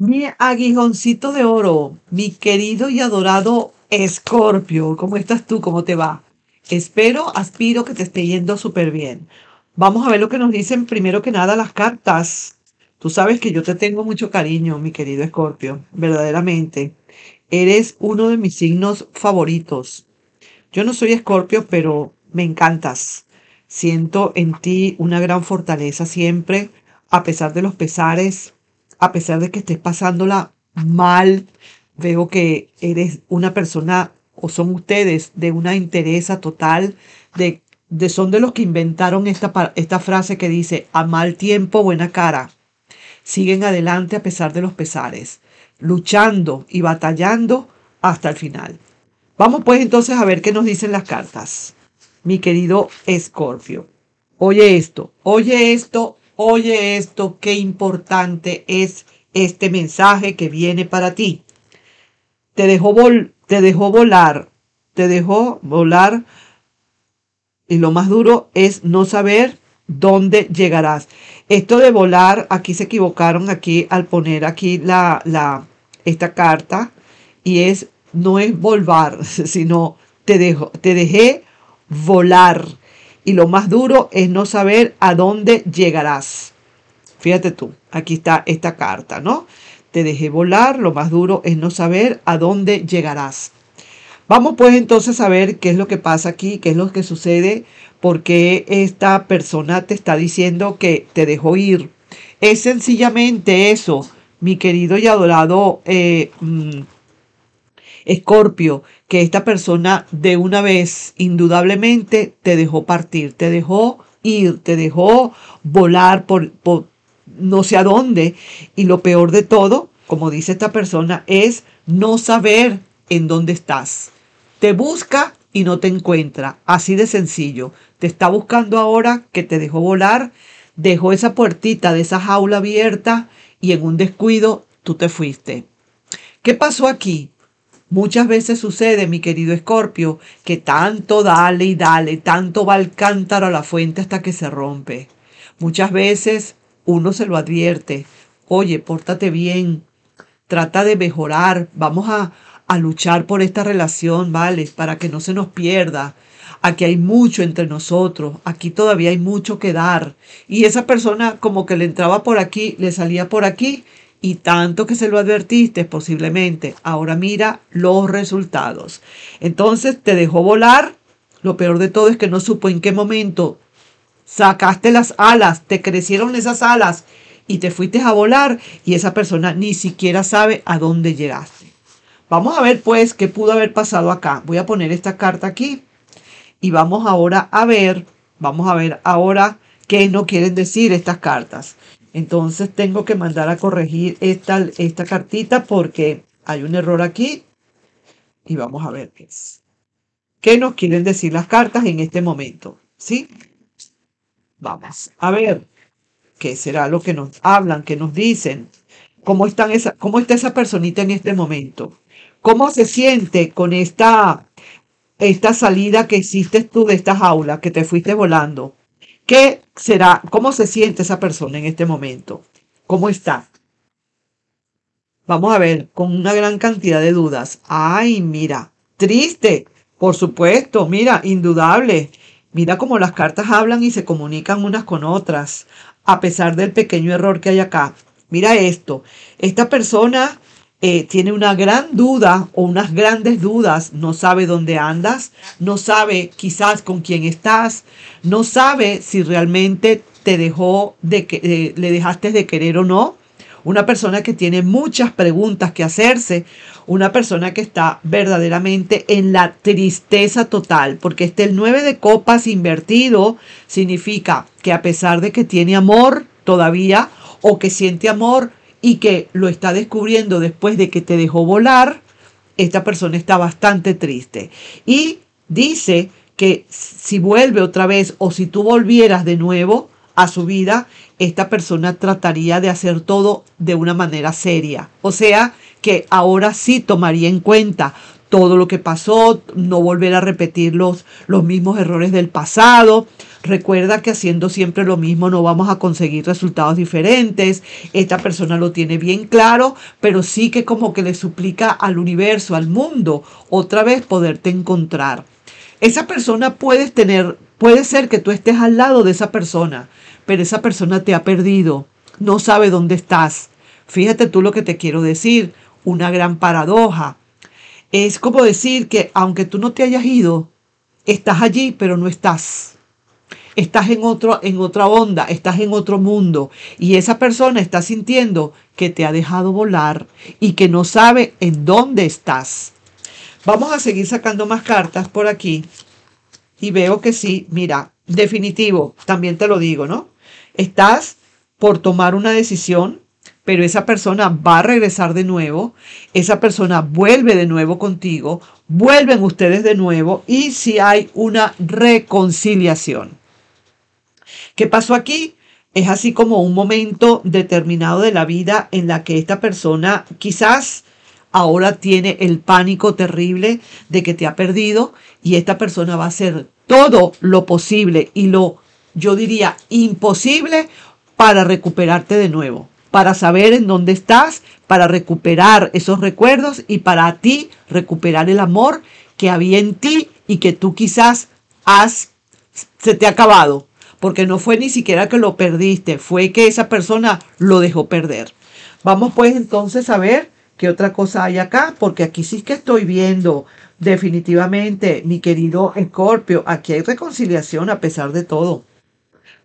Mi aguijoncito de oro, mi querido y adorado Escorpio, ¿cómo estás tú? ¿Cómo te va? Espero, aspiro que te esté yendo súper bien. Vamos a ver lo que nos dicen primero que nada las cartas. Tú sabes que yo te tengo mucho cariño, mi querido Escorpio, verdaderamente. Eres uno de mis signos favoritos. Yo no soy Escorpio, pero me encantas. Siento en ti una gran fortaleza siempre, a pesar de los pesares. A pesar de que estés pasándola mal, veo que eres una persona, o son ustedes, de una entereza total, son de los que inventaron esta frase que dice, a mal tiempo, buena cara. Siguen adelante a pesar de los pesares, luchando y batallando hasta el final. Vamos pues entonces a ver qué nos dicen las cartas. Mi querido Escorpio, oye esto, oye esto. Oye esto, qué importante es este mensaje que viene para ti. Te dejó volar. Y lo más duro es no saber dónde llegarás. Esto de volar, aquí se equivocaron aquí al poner aquí esta carta. Y no es volar, sino te dejé volar. Y lo más duro es no saber a dónde llegarás. Fíjate tú, aquí está esta carta, ¿no? Te dejé volar, lo más duro es no saber a dónde llegarás. Vamos pues entonces a ver qué es lo que pasa aquí, qué es lo que sucede, porque esta persona te está diciendo que te dejó ir. Es sencillamente eso, mi querido y adorado Escorpio, que esta persona de una vez indudablemente te dejó partir, te dejó ir, te dejó volar por no sé a dónde. Y lo peor de todo, como dice esta persona, es no saber en dónde estás. Te busca y no te encuentra, así de sencillo. Te está buscando ahora que te dejó volar, dejó esa puertita de esa jaula abierta y en un descuido tú te fuiste. ¿Qué pasó aquí? Muchas veces sucede, mi querido Escorpio, que tanto dale y dale, tanto va el cántaro a la fuente hasta que se rompe. Muchas veces uno se lo advierte. Oye, pórtate bien, trata de mejorar, vamos a luchar por esta relación, ¿vale? Para que no se nos pierda. Aquí hay mucho entre nosotros, aquí todavía hay mucho que dar. Y esa persona como que le entraba por aquí, le salía por aquí. Y tanto que se lo advertiste posiblemente, ahora mira los resultados. Entonces te dejó volar, lo peor de todo es que no supo en qué momento sacaste las alas, te crecieron esas alas y te fuiste a volar y esa persona ni siquiera sabe a dónde llegaste. Vamos a ver pues qué pudo haber pasado acá. Voy a poner esta carta aquí y vamos a ver ahora qué nos quieren decir estas cartas. Entonces tengo que mandar a corregir esta cartita porque hay un error aquí. Y vamos a ver qué nos quieren decir las cartas en este momento. ¿Sí? Vamos a ver qué será lo que nos hablan, qué nos dicen. ¿Cómo está esa personita en este momento? ¿Cómo se siente con esta salida que hiciste tú de esta jaula, que te fuiste volando? ¿Qué será? ¿Cómo se siente esa persona en este momento? ¿Cómo está? Vamos a ver, con una gran cantidad de dudas. Ay, mira, triste, por supuesto, mira, indudable. Mira cómo las cartas hablan y se comunican unas con otras, a pesar del pequeño error que hay acá. Mira esto, esta persona tiene una gran duda o unas grandes dudas, no sabe dónde andas, no sabe quizás con quién estás, no sabe si realmente le dejaste de querer o no. Una persona que tiene muchas preguntas que hacerse, una persona que está verdaderamente en la tristeza total, porque el 9 de copas invertido significa que a pesar de que tiene amor todavía o que siente amor, y que lo está descubriendo después de que te dejó volar, esta persona está bastante triste. Y dice que si vuelve otra vez o si tú volvieras de nuevo a su vida, esta persona trataría de hacer todo de una manera seria. O sea, que ahora sí tomaría en cuenta todo lo que pasó, no volver a repetir los mismos errores del pasado. Recuerda que haciendo siempre lo mismo no vamos a conseguir resultados diferentes. Esta persona lo tiene bien claro, pero sí que como que le suplica al universo, al mundo, otra vez poderte encontrar. Esa persona puede ser que tú estés al lado de esa persona, pero esa persona te ha perdido, no sabe dónde estás. Fíjate tú lo que te quiero decir, una gran paradoja. Es como decir que aunque tú no te hayas ido, estás allí, pero no estás. Estás en otra onda, estás en otro mundo. Y esa persona está sintiendo que te ha dejado volar y que no sabe en dónde estás. Vamos a seguir sacando más cartas por aquí. Y veo que sí, mira, definitivo, también te lo digo, ¿no? Estás por tomar una decisión, pero esa persona va a regresar de nuevo, esa persona vuelve de nuevo contigo, vuelven ustedes de nuevo y si hay una reconciliación. ¿Qué pasó aquí? Es así como un momento determinado de la vida en la que esta persona quizás ahora tiene el pánico terrible de que te ha perdido y esta persona va a hacer todo lo posible y lo, yo diría, imposible para recuperarte de nuevo, para saber en dónde estás, para recuperar esos recuerdos y para ti recuperar el amor que había en ti y que tú quizás se te ha acabado. Porque no fue ni siquiera que lo perdiste, fue que esa persona lo dejó perder. Vamos pues entonces a ver qué otra cosa hay acá, porque aquí sí que estoy viendo definitivamente, mi querido Escorpio, aquí hay reconciliación a pesar de todo.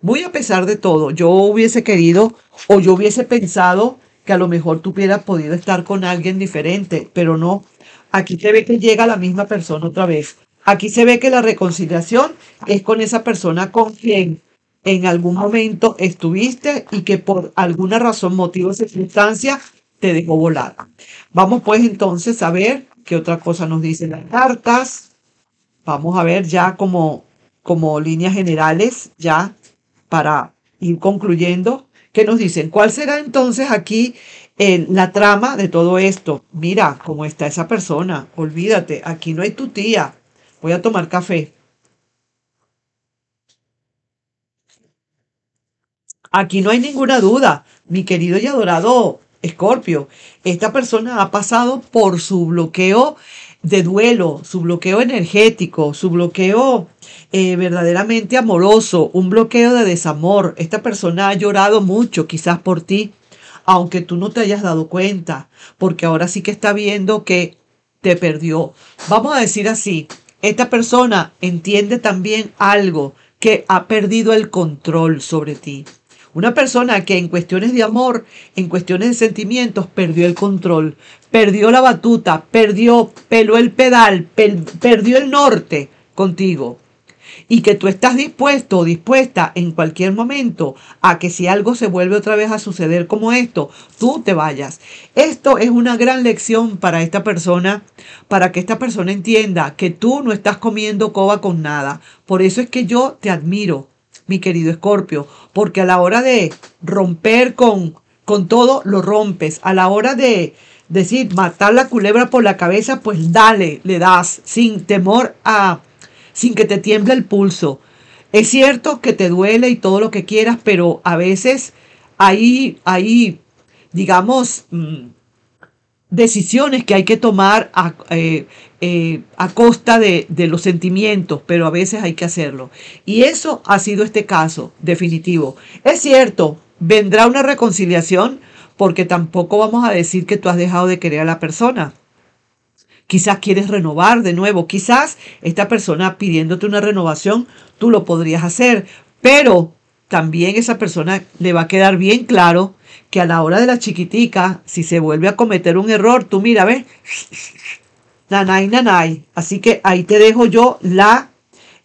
Muy a pesar de todo, yo hubiese querido o yo hubiese pensado que a lo mejor tú hubieras podido estar con alguien diferente, pero no. Aquí se ve que llega la misma persona otra vez. Aquí se ve que la reconciliación es con esa persona con quien en algún momento estuviste y que por alguna razón, motivo o circunstancia te dejó volar. Vamos pues entonces a ver qué otra cosa nos dicen las cartas. Vamos a ver ya como líneas generales, ya para ir concluyendo, ¿qué nos dicen? ¿Cuál será entonces aquí la trama de todo esto? Mira cómo está esa persona, olvídate, aquí no hay tu tía, voy a tomar café. Aquí no hay ninguna duda, mi querido y adorado Escorpio, esta persona ha pasado por su bloqueo de duelo, su bloqueo energético, su bloqueo verdaderamente amoroso, un bloqueo de desamor. Esta persona ha llorado mucho quizás por ti, aunque tú no te hayas dado cuenta, porque ahora sí que está viendo que te perdió. Vamos a decir así, esta persona entiende también algo, que ha perdido el control sobre ti. Una persona que en cuestiones de amor, en cuestiones de sentimientos, perdió el control, perdió la batuta, peló el pedal, perdió el norte contigo. Y que tú estás dispuesto o dispuesta en cualquier momento a que si algo se vuelve otra vez a suceder como esto, tú te vayas. Esto es una gran lección para esta persona, para que esta persona entienda que tú no estás comiendo coba con nada. Por eso es que yo te admiro, mi querido Escorpio, porque a la hora de romper con todo, lo rompes. A la hora de decir matar la culebra por la cabeza, pues dale, le das, sin temor a, sin que te tiemble el pulso. Es cierto que te duele y todo lo que quieras, pero a veces hay digamos, decisiones que hay que tomar a costa de los sentimientos, pero a veces hay que hacerlo. Y eso ha sido este caso definitivo. Es cierto, vendrá una reconciliación porque tampoco vamos a decir que tú has dejado de querer a la persona. Quizás quieres renovar de nuevo, quizás esta persona pidiéndote una renovación, tú lo podrías hacer, pero también esa persona le va a quedar bien claro que a la hora de la chiquitica, si se vuelve a cometer un error, tú mira, ¿ves? Nanay, nanay. Así que ahí te dejo yo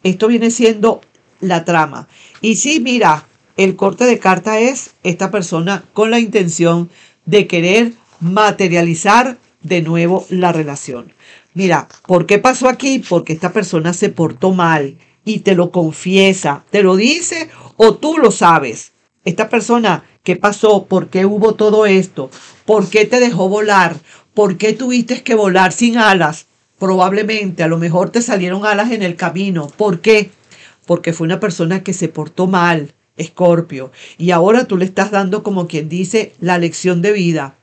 esto viene siendo la trama. Y sí, mira, el corte de carta es esta persona con la intención de querer materializar de nuevo la relación. Mira, ¿por qué pasó aquí? Porque esta persona se portó mal y te lo confiesa, te lo dice o tú lo sabes. Esta persona, ¿qué pasó? ¿Por qué hubo todo esto? ¿Por qué te dejó volar? ¿Por qué tuviste que volar sin alas? Probablemente, a lo mejor te salieron alas en el camino. ¿Por qué? porque fue una persona que se portó mal, Escorpio, y ahora tú le estás dando, como quien dice, la lección de vida.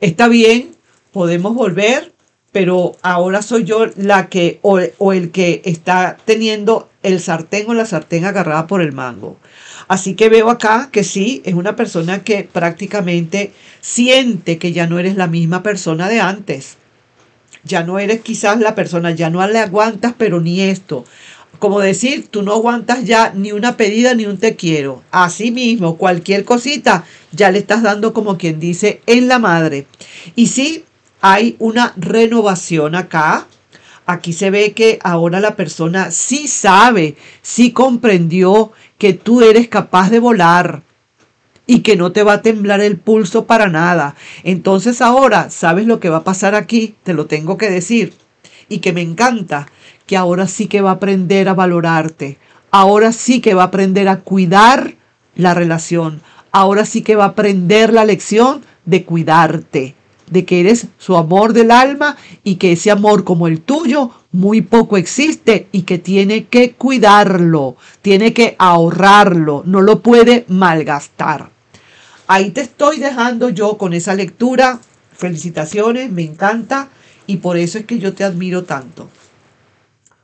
Está bien, podemos volver, pero ahora soy yo la que o el que está teniendo el sartén o la sartén agarrada por el mango. Así que veo acá que sí, es una persona que prácticamente siente que ya no eres la misma persona de antes. Ya no eres quizás la persona, ya no le aguantas, pero ni esto. Como decir, tú no aguantas ya ni una pedida ni un te quiero. Así mismo, cualquier cosita ya le estás dando, como quien dice, en la madre. Y sí, hay una renovación acá. Aquí se ve que ahora la persona sí sabe, sí comprendió que tú eres capaz de volar y que no te va a temblar el pulso para nada. Entonces ahora, ¿sabes lo que va a pasar aquí? Te lo tengo que decir. Y que me encanta, que ahora sí que va a aprender a valorarte. Ahora sí que va a aprender a cuidar la relación. Ahora sí que va a aprender la lección de cuidarte, de que eres su amor del alma y que ese amor como el tuyo muy poco existe y que tiene que cuidarlo, tiene que ahorrarlo, no lo puede malgastar. Ahí te estoy dejando yo con esa lectura. Felicitaciones, me encanta y por eso es que yo te admiro tanto.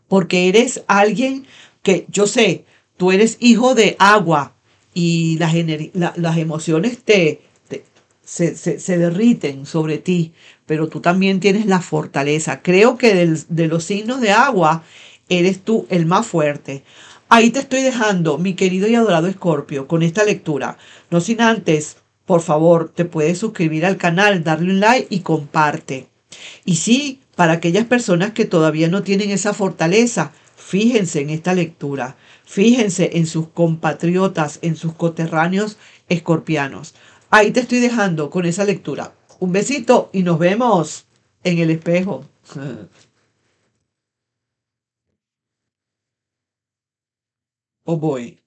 Porque eres alguien que, yo sé, tú eres hijo de agua y las emociones se derriten sobre ti, pero tú también tienes la fortaleza. Creo que de los signos de agua eres tú el más fuerte. Ahí te estoy dejando, mi querido y adorado Escorpio, con esta lectura. No sin antes, por favor, te puedes suscribir al canal, darle un like y comparte. Y sí, para aquellas personas que todavía no tienen esa fortaleza, fíjense en esta lectura. Fíjense en sus compatriotas, en sus coterráneos escorpianos. Ahí te estoy dejando con esa lectura. Un besito y nos vemos en el espejo. Oh boy.